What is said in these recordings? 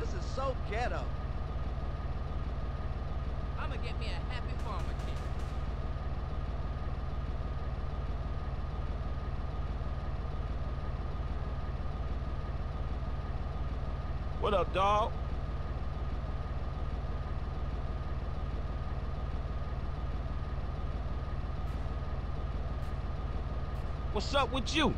This is so ghetto. I'ma get me a happy farmer kid. What up, dawg? What's up with you?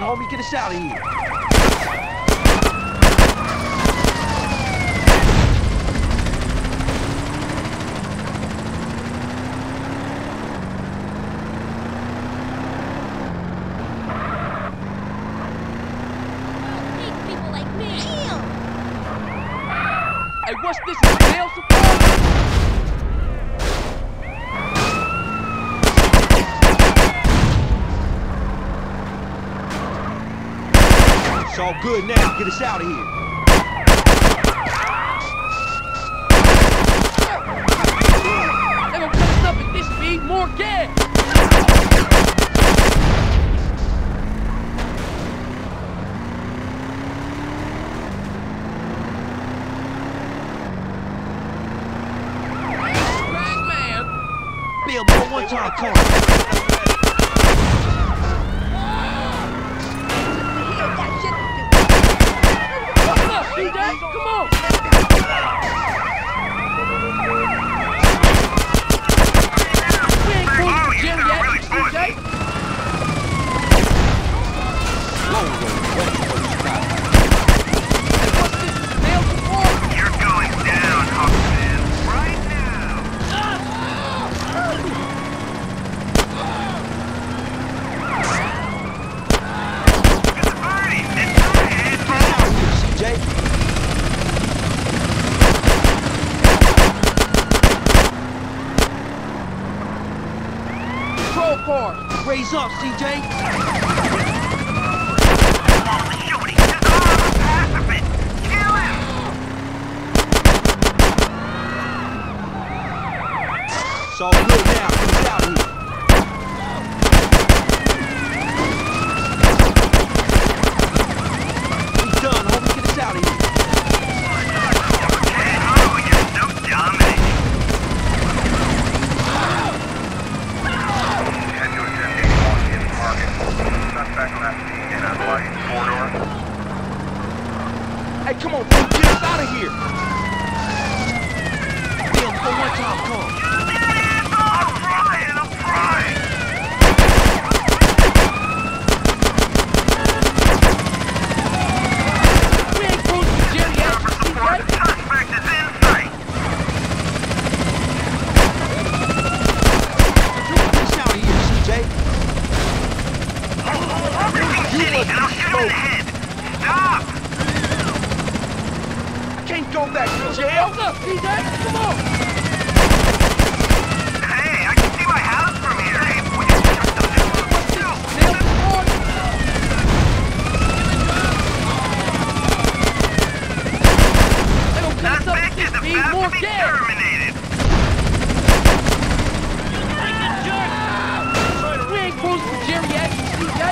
Homie, get us out of here. Good now, get us out of here. They're gonna put us up at this speed, more gas! time, come on. Raise up, CJ! Hey, come on, dude, get us out of here! Damn, for one time, come on. I'm trying! We ain't going to jail yet, right? The suspect is in sight! Get us out of here, CJ! And I'll shoot him in the head! Stop! Go back to jail! Come on! Hey, I can see my house from here! Hey, we can shut the door! That bitch is about to be terminated! You take a jerk! We ain't close to jail yet, CJ!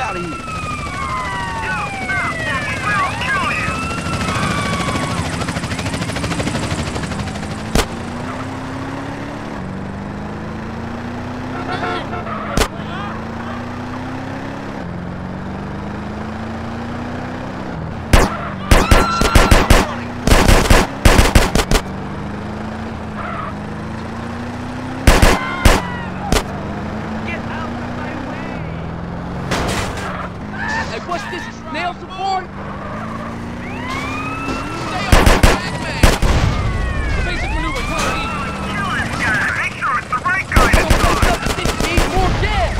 Out of here. No, we'll kill you. What's this? Nail support? Stay on the back, man! Basic maneuver, Tony! Kill this guy! Make sure it's the right guy to kill him! This needs more death!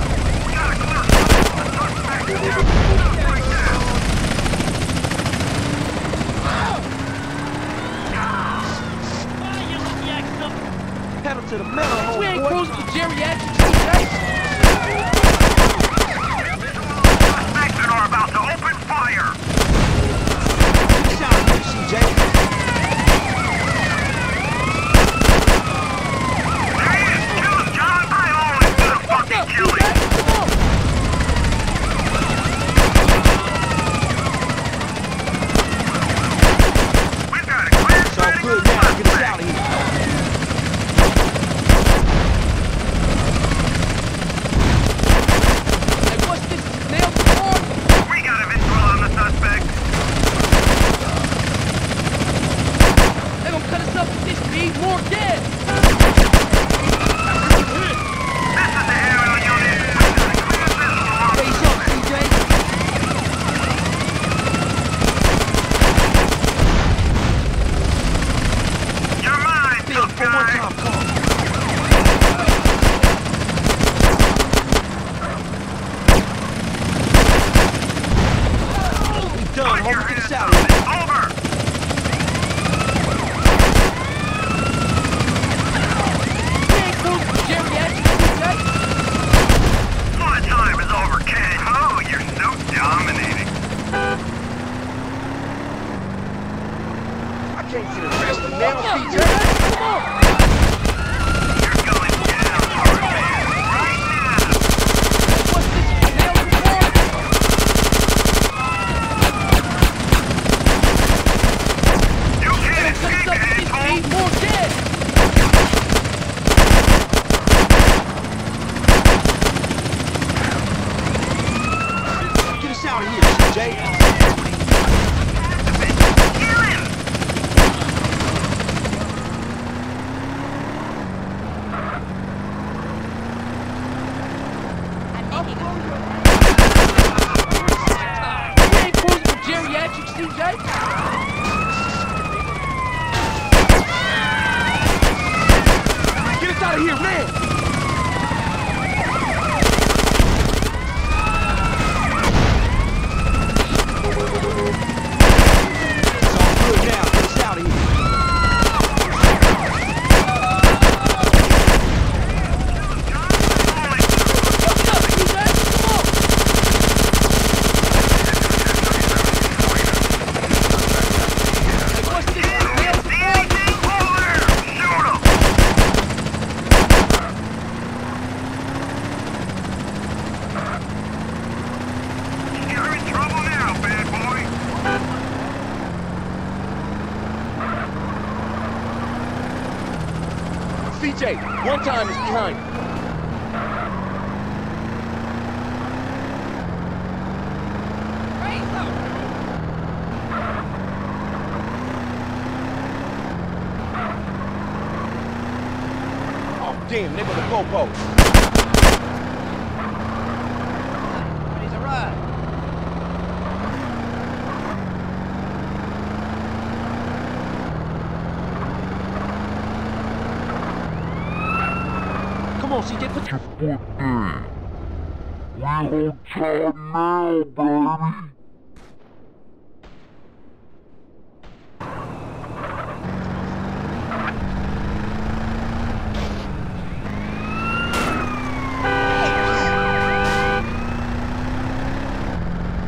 We gotta clear something! Let's talk back to you! Pedal to the metal, homeboy! We ain't close to geriatrics today! Suspects are about to open fire! Get out of here, CJ! There he is! Kill him, John! I always do the fucking killing! We've got a clear sight of the suspect! Get us out of here! Fun time is over, kid. Oh, yeah. Now, CJ! Come on! CJ, one time is behind you. Oh, damn, they were the Bobos. Now,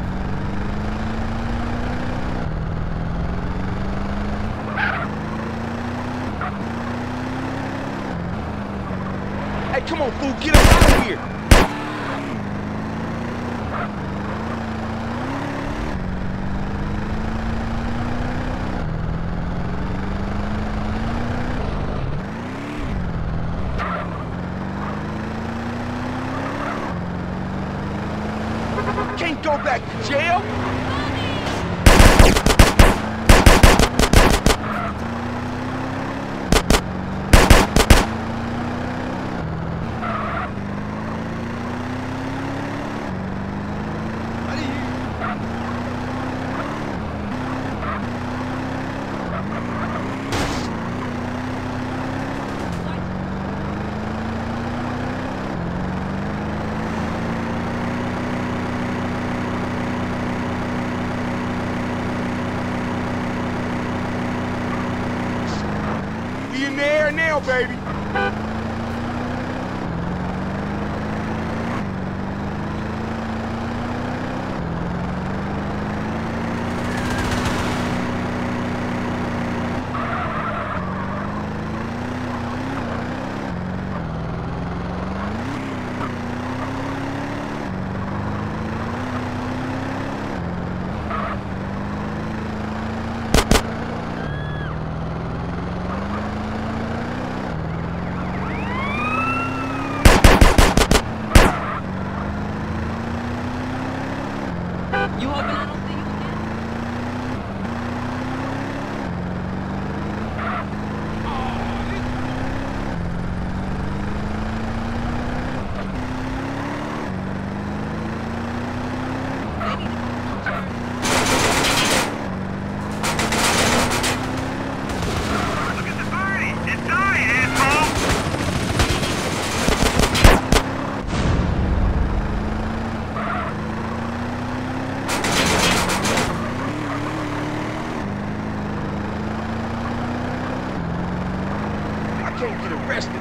baby. Hey, come on, fool, get up out of here. Can't go back to jail. Now, baby.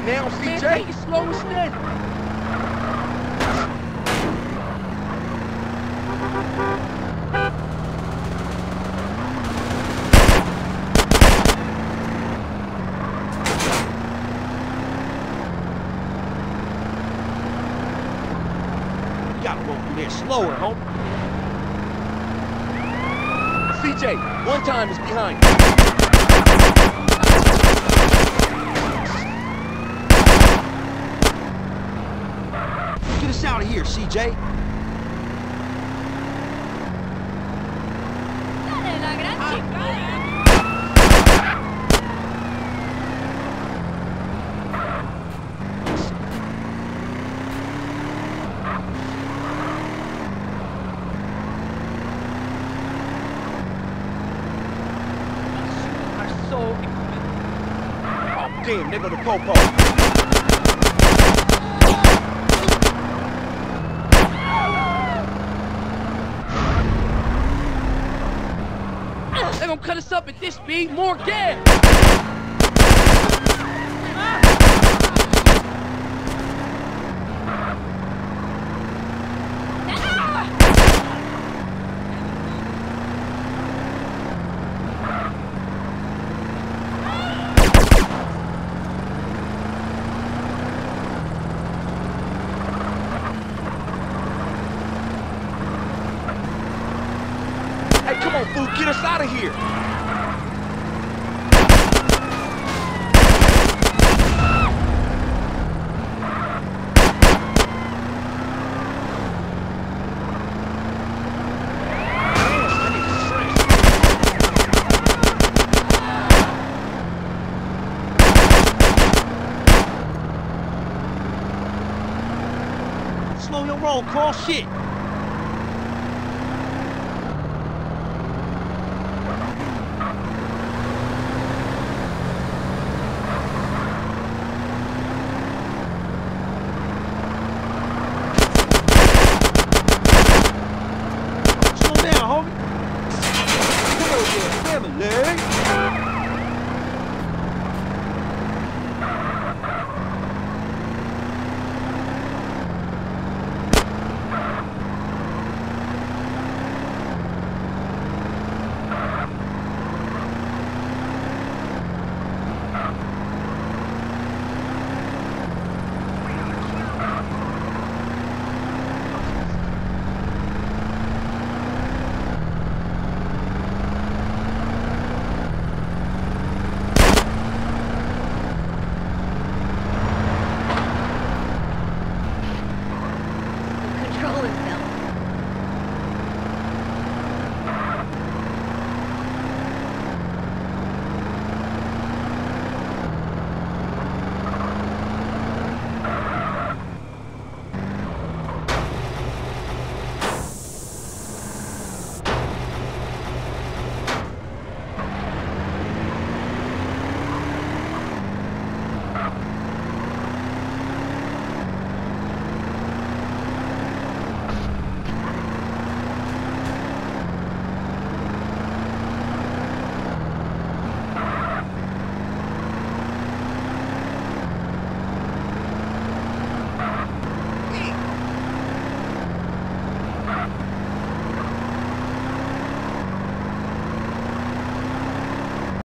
Now, CJ! Man, take it slow and steady! slower, home. CJ, one time is behind. Get us out of here, CJ. Damn, nigga, the popo. They're gonna cut us up at this speed. More gas. Fool, get us out of here! Slow your roll, call shit!